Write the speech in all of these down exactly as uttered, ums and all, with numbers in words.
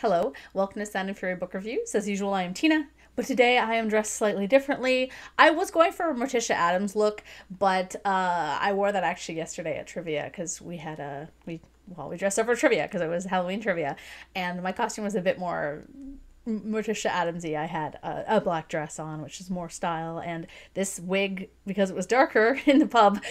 Hello, welcome to Sound and Fury Book Reviews. As usual, I am Tina, but today I am dressed slightly differently. I was going for a Morticia Adams look, but uh, I wore that actually yesterday at trivia because we had a, we well, we dressed up for trivia because it was Halloween trivia, and my costume was a bit more Morticia Adamsy. I had a, a black dress on, which is more style, and this wig, because it was darker in the pub,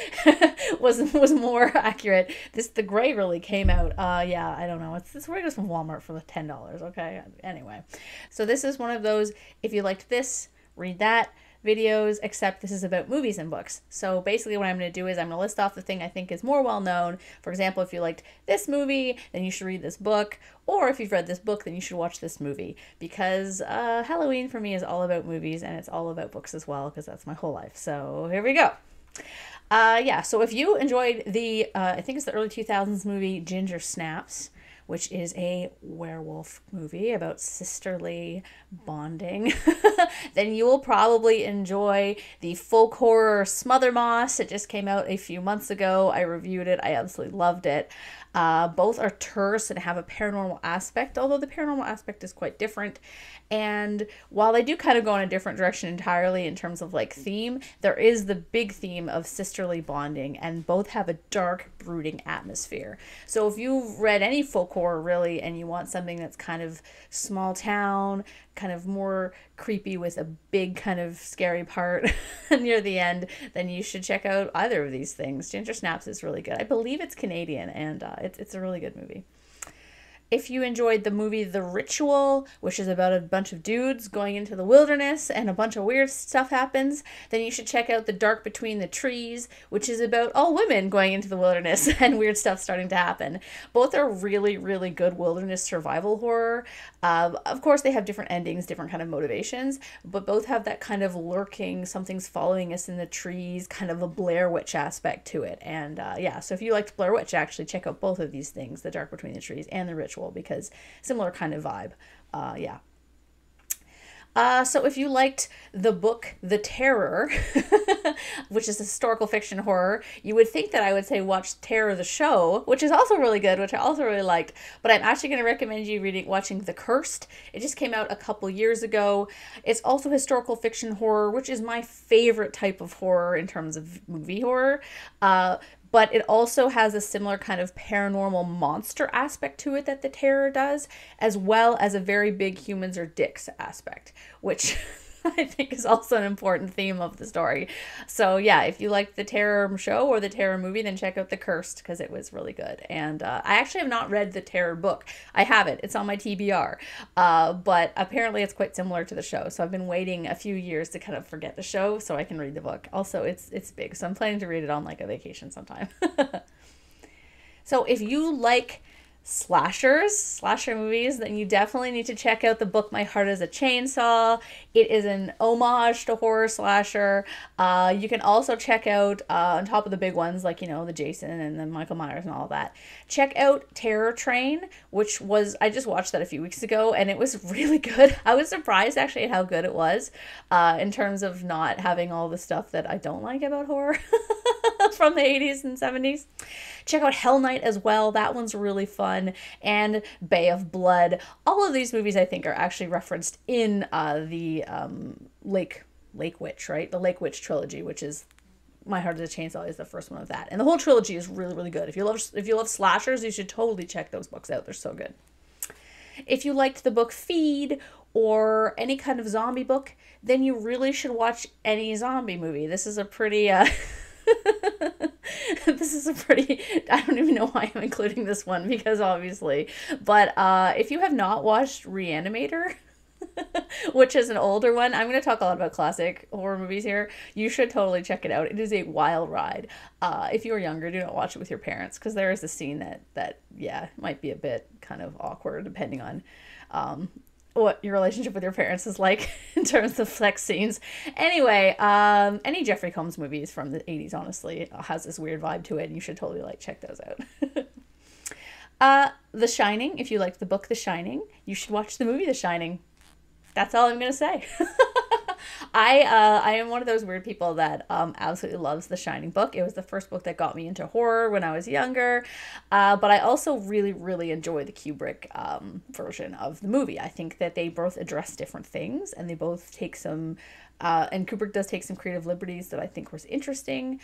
was was more accurate. This the gray really came out. Uh, yeah, I don't know. It's this wig is from Walmart for ten dollars. Okay, anyway, so this is one of those. If you liked this, read that videos, except this is about movies and books. So basically what I'm going to do is I'm going to list off the thing I think is more well known. For example, if you liked this movie, then you should read this book. Or if you've read this book, then you should watch this movie. Because uh, Halloween for me is all about movies, and it's all about books as well, because that's my whole life. So here we go. Uh, yeah, so if you enjoyed the, uh, I think it's the early two thousands movie Ginger Snaps, which is a werewolf movie about sisterly bonding, then you will probably enjoy the folk horror Smothermoss. It just came out a few months ago. I reviewed it. I absolutely loved it. Uh, both are terse and have a paranormal aspect, although the paranormal aspect is quite different. And while they do kind of go in a different direction entirely in terms of like theme, there is the big theme of sisterly bonding, and both have a dark, brooding atmosphere. So if you've read any folk horror horror really, and you want something that's kind of small town, kind of more creepy with a big kind of scary part near the end, then you should check out either of these things. Ginger Snaps is really good. I believe it's Canadian, and uh, it's, it's a really good movie. If you enjoyed the movie The Ritual, which is about a bunch of dudes going into the wilderness and a bunch of weird stuff happens, then you should check out The Dark Between the Trees, which is about all women going into the wilderness and weird stuff starting to happen. Both are really, really good wilderness survival horror. Uh, of course, they have different endings, different kind of motivations, but both have that kind of lurking, something's following us in the trees, kind of a Blair Witch aspect to it. And uh, yeah, so if you liked Blair Witch, actually check out both of these things, The Dark Between the Trees and The Ritual, because similar kind of vibe. Uh, yeah. Uh, so if you liked the book The Terror, which is historical fiction horror, you would think that I would say watch Terror the Show, which is also really good, which I also really liked. But I'm actually going to recommend you reading watching The Cursed. It just came out a couple years ago. It's also historical fiction horror, which is my favorite type of horror in terms of movie horror. Uh, But it also has a similar kind of paranormal monster aspect to it that The Terror does, as well as a very big humans or dicks aspect, which I think is also an important theme of the story. So yeah, if you liked The Terror show or The Terror movie, then check out The Cursed, because it was really good. And uh, I actually have not read The Terror book. I have it. It's on my T B R. Uh, but apparently it's quite similar to the show. So I've been waiting a few years to kind of forget the show so I can read the book. Also, it's, it's big, so I'm planning to read it on like a vacation sometime. So if you like slashers, slasher movies, then you definitely need to check out the book My Heart is a Chainsaw. It is an homage to horror slasher. Uh, you can also check out, uh, on top of the big ones, like, you know, the Jason and then Michael Myers and all that, check out Terror Train, which was, I just watched that a few weeks ago, and it was really good. I was surprised, actually, at how good it was, uh, in terms of not having all the stuff that I don't like about horror from the eighties and seventies. Check out Hell Night as well. That one's really fun. And Bay of Blood. All of these movies, I think, are actually referenced in uh, the um, Lake Lake Witch, right? The Lake Witch trilogy, which is My Heart is a Chainsaw is the first one of that. And the whole trilogy is really, really good. If you love if you love slashers, you should totally check those books out. They're so good. If you liked the book Feed or any kind of zombie book, then you really should watch any zombie movie. This is a pretty... Uh, this is a pretty, I don't even know why I'm including this one, because obviously, but uh, if you have not watched Reanimator, which is an older one, I'm going to talk a lot about classic horror movies here, you should totally check it out. It is a wild ride. Uh, if you're younger, do not watch it with your parents, because there is a scene that, that, yeah, might be a bit kind of awkward, depending on, um, what your relationship with your parents is like in terms of sex scenes. Anyway, um, any Jeffrey Combs movies from the eighties, honestly, has this weird vibe to it, and you should totally, like, check those out. uh, The Shining, if you liked the book The Shining, you should watch the movie The Shining. That's all I'm going to say. I uh, I am one of those weird people that um, absolutely loves The Shining book. It was the first book that got me into horror when I was younger. Uh, but I also really, really enjoy the Kubrick um, version of the movie. I think that they both address different things, and they both take some, uh, and Kubrick does take some creative liberties that I think was interesting.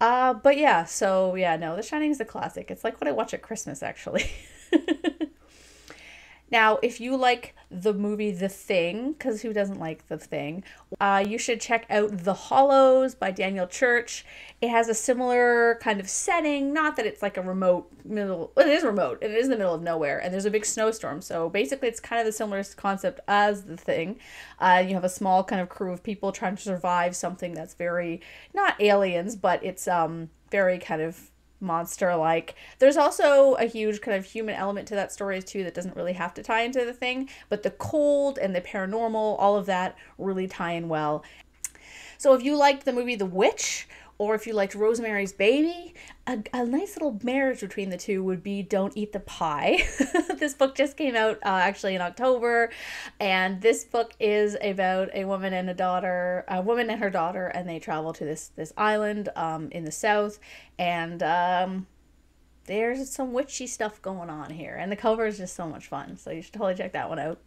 Uh, but yeah, so yeah, no, The Shining is a classic. It's like what I watch at Christmas, actually. Now, if you like the movie The Thing, because who doesn't like The Thing, uh, you should check out The Hollows by Daniel Church. It has a similar kind of setting, not that it's like a remote middle, well, it is remote, it is in the middle of nowhere, and there's a big snowstorm, so basically it's kind of the similar concept as The Thing. Uh, you have a small kind of crew of people trying to survive something that's very, not aliens, but it's um very kind of monster-like. There's also a huge kind of human element to that story too that doesn't really have to tie into The Thing, but the cold and the paranormal, all of that really tie in well. So if you liked the movie The Witch, or if you liked Rosemary's Baby, a, a nice little marriage between the two would be Don't Eat the Pie. This book just came out uh, actually in October, and this book is about a woman and a daughter, a woman and her daughter, and they travel to this this island um, in the south, and um, there's some witchy stuff going on here, and the cover is just so much fun, so you should totally check that one out.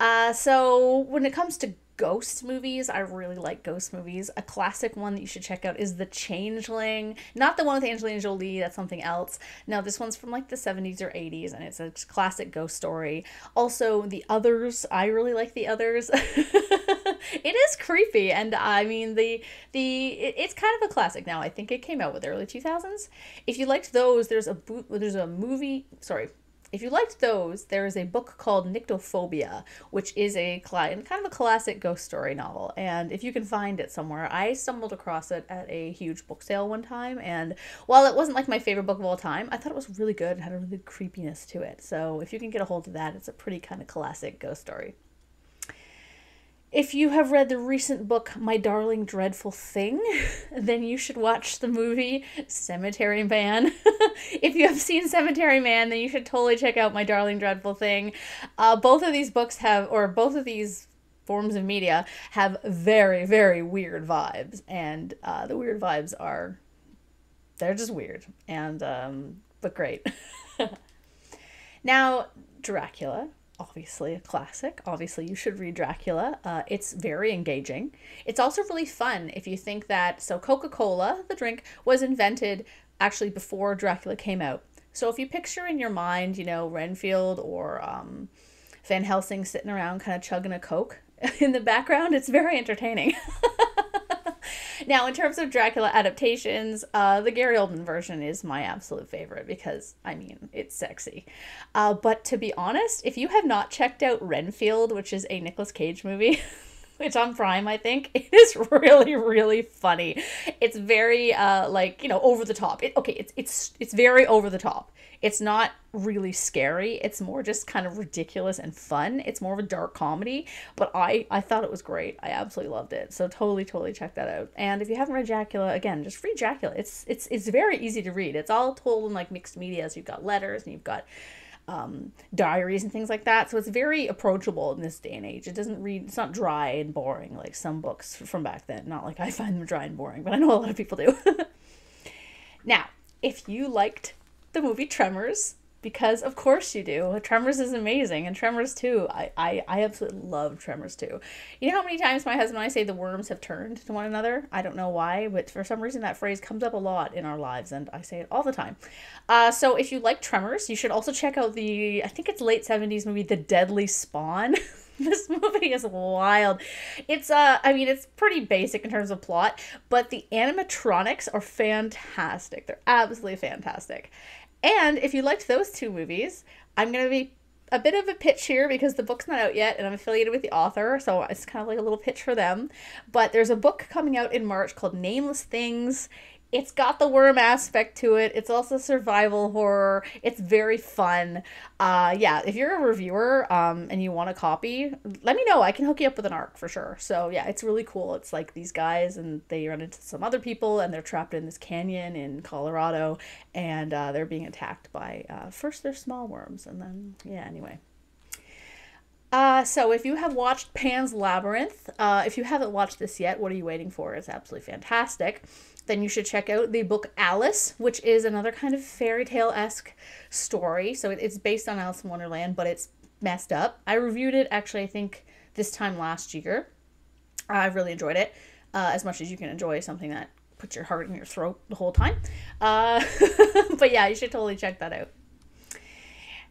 Uh, so when it comes to ghost movies, I really like ghost movies. A classic one that you should check out is The Changeling. Not the one with Angelina Jolie, that's something else. No, this one's from like the seventies or eighties, and it's a classic ghost story. Also, The Others. I really like The Others. It is creepy, and I mean, the the it, it's kind of a classic now. I think it came out with the early two thousands. If you liked those, there's a boot, there's a movie, sorry, If you liked those, there is a book called Nyctophobia, which is a kind of a classic ghost story novel. And if you can find it somewhere, I stumbled across it at a huge book sale one time. And while it wasn't like my favorite book of all time, I thought it was really good. It had a really creepiness to it. So if you can get a hold of that, it's a pretty kind of classic ghost story. If you have read the recent book, My Darling Dreadful Thing, then you should watch the movie Cemetery Man. If you have seen Cemetery Man, then you should totally check out My Darling Dreadful Thing. Uh, both of these books have, or both of these forms of media have very, very weird vibes. And uh, the weird vibes are, they're just weird, and um, but great. Now, Dracula. Obviously a classic. Obviously you should read Dracula. Uh, it's very engaging. It's also really fun if you think that, so Coca-Cola, the drink, was invented actually before Dracula came out. So if you picture in your mind, you know, Renfield or um, Van Helsing sitting around kind of chugging a Coke in the background, it's very entertaining. Now, in terms of Dracula adaptations, uh, the Gary Oldman version is my absolute favorite because, I mean, it's sexy. Uh, but to be honest, if you have not checked out Renfield, which is a Nicolas Cage movie, it's on Prime, I think, it is really, really funny. It's very, uh, like, you know, over the top. It, okay, it's, it's, it's very over the top. It's not really scary. It's more just kind of ridiculous and fun. It's more of a dark comedy, but I, I thought it was great. I absolutely loved it. So totally, totally check that out. And if you haven't read Dracula, again, just read Dracula. It's it's it's very easy to read. It's all told in like mixed media. So you've got letters and you've got um, diaries and things like that. So it's very approachable in this day and age. It doesn't read, it's not dry and boring like some books from back then. Not like I find them dry and boring, but I know a lot of people do. Now, if you liked the movie Tremors, because of course you do. Tremors is amazing, and Tremors two, I, I, I absolutely love Tremors two. You know how many times my husband and I say the worms have turned to one another? I don't know why, but for some reason that phrase comes up a lot in our lives, and I say it all the time. Uh, so if you like Tremors, you should also check out the, I think it's late seventies movie, The Deadly Spawn. This movie is wild. It's, uh, I mean, it's pretty basic in terms of plot, but the animatronics are fantastic. They're absolutely fantastic. And if you liked those two movies, I'm going to be a bit of a pitch here because the book's not out yet and I'm affiliated with the author, so it's kind of like a little pitch for them. But there's a book coming out in March called Nameless Things. It's got the worm aspect to it. It's also survival horror. It's very fun. Uh, yeah, if you're a reviewer um, and you want a copy, let me know. I can hook you up with an A R C for sure. So yeah, it's really cool. It's like these guys and they run into some other people and they're trapped in this canyon in Colorado and uh, they're being attacked by, uh, first they're small worms and then, yeah, anyway. Uh, so if you have watched Pan's Labyrinth, uh, if you haven't watched this yet, what are you waiting for? It's absolutely fantastic. Then you should check out the book Alice, which is another kind of fairy tale-esque story. So it, it's based on Alice in Wonderland, but it's messed up. I reviewed it, actually, I think this time last year. I really enjoyed it, uh, as much as you can enjoy something that puts your heart in your throat the whole time. Uh, but yeah, you should totally check that out.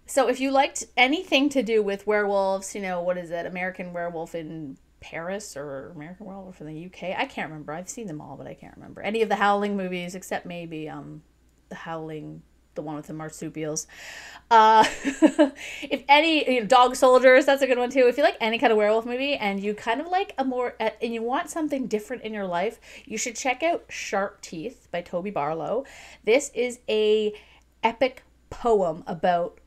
So if you liked anything to do with werewolves, you know, what is it, American Werewolf in Paris or American Werewolf in the U K? I can't remember. I've seen them all, but I can't remember. Any of the Howling movies, except maybe um, The Howling, the one with the marsupials. Uh, if any, you know, Dog Soldiers, that's a good one too. If you like any kind of werewolf movie and you kind of like a more, uh, and you want something different in your life, you should check out Sharp Teeth by Toby Barlow. This is a epic poem about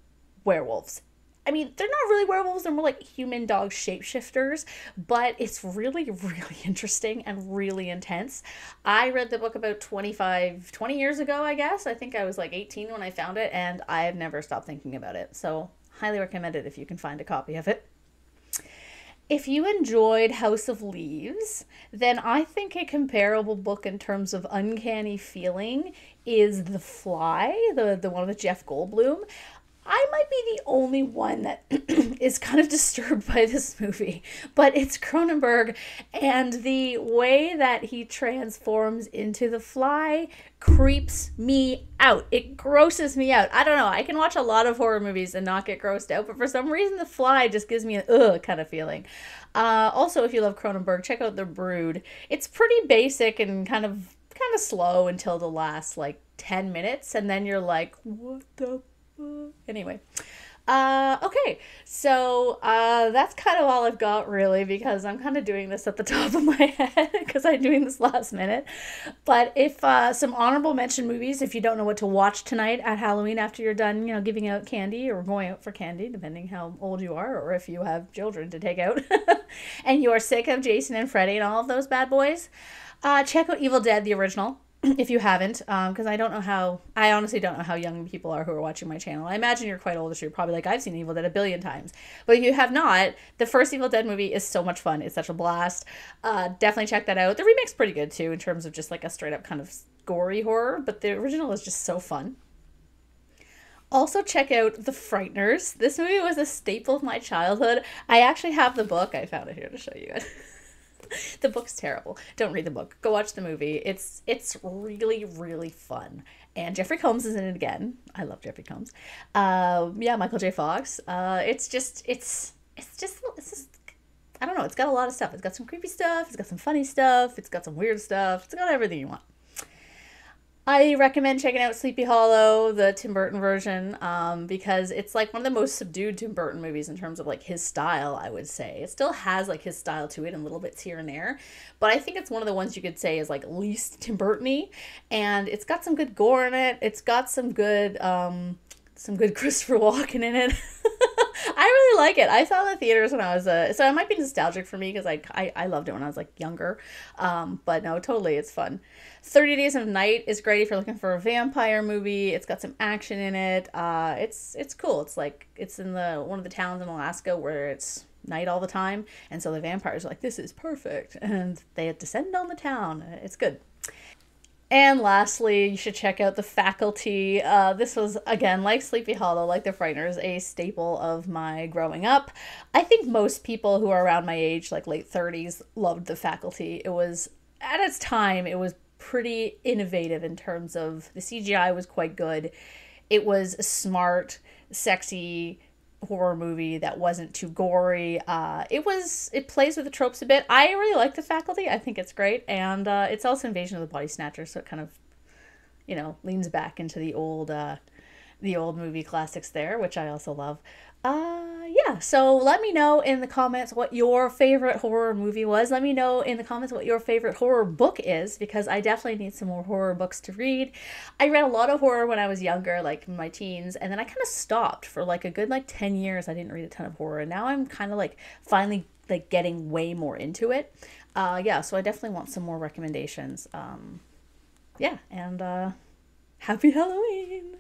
werewolves. I mean, they're not really werewolves, they're more like human dog shapeshifters, but it's really, really interesting and really intense. I read the book about twenty-five, twenty years ago, I guess. I think I was like eighteen when I found it, and I've never stopped thinking about it. So highly recommend it if you can find a copy of it. If you enjoyed House of Leaves, then I think a comparable book in terms of uncanny feeling is The Fly, the, the one with Jeff Goldblum. I might be the only one that is kind of disturbed by this movie, but it's Cronenberg, and the way that he transforms into the fly creeps me out. It grosses me out. I don't know. I can watch a lot of horror movies and not get grossed out, but for some reason the fly just gives me an ugh kind of feeling. Uh, also, if you love Cronenberg, check out The Brood. It's pretty basic and kind of, kind of slow until the last like ten minutes, and then you're like, what the Anyway, uh, okay, so uh, that's kind of all I've got really, because I'm kind of doing this at the top of my head because I'm doing this last minute. But if uh, some honorable mention movies, if you don't know what to watch tonight at Halloween after you're done, you know, giving out candy or going out for candy, depending how old you are or if you have children to take out and you are sick of Jason and Freddy and all of those bad boys, uh, check out Evil Dead, the original. If you haven't, um, because I don't know how, I honestly don't know how young people are who are watching my channel. I imagine you're quite old, so you're probably like, I've seen Evil Dead a billion times. But if you have not, the first Evil Dead movie is so much fun. It's such a blast. Uh, definitely check that out. The remake's pretty good, too, in terms of just like a straight up kind of gory horror, but the original is just so fun. Also check out The Frighteners. This movie was a staple of my childhood. I actually have the book. I found it here to show you guys. The book's terrible. Don't read the book. Go watch the movie. It's it's really, really fun. And Jeffrey Combs is in it again. I love Jeffrey Combs. Uh, yeah, Michael J. Fox. Uh, it's just, it's, it's just, it's just, I don't know. It's got a lot of stuff. It's got some creepy stuff. It's got some funny stuff. It's got some weird stuff. It's got everything you want. I recommend checking out Sleepy Hollow, the Tim Burton version, um, because it's like one of the most subdued Tim Burton movies in terms of like his style, I would say. It still has like his style to it and little bits here and there, but I think it's one of the ones you could say is like least Tim Burton-y, and it's got some good gore in it. It's got some good, um, some good Christopher Walken in it. I really like it. I saw the theaters when I was a... Uh, so it might be nostalgic for me because I, I, I loved it when I was like younger. Um, but no, totally, it's fun. thirty days of night is great if you're looking for a vampire movie. It's got some action in it. Uh, it's it's cool. It's like, it's in the one of the towns in Alaska where it's night all the time. And so the vampires are like, this is perfect. And they descend on the town. It's good. And lastly, you should check out The Faculty. Uh, this was, again, like Sleepy Hollow, like The Frighteners, a staple of my growing up. I think most people who are around my age, like late thirties, loved The Faculty. It was, at its time, it was pretty innovative in terms of the C G I was quite good. It was a smart, sexy horror movie that wasn't too gory. Uh, it was, it plays with the tropes a bit. I really like The Faculty. I think it's great. And uh, it's also Invasion of the Body Snatchers, so it kind of, you know, leans back into the old, uh, the old movie classics there, which I also love. Uh, yeah, so let me know in the comments what your favorite horror movie was. Let me know in the comments what your favorite horror book is, because I definitely need some more horror books to read. I read a lot of horror when I was younger, like in my teens, and then I kind of stopped for like a good like ten years. I didn't read a ton of horror, and now I'm kind of like finally like getting way more into it. Uh, yeah, so I definitely want some more recommendations. Um, yeah, and uh, happy Halloween!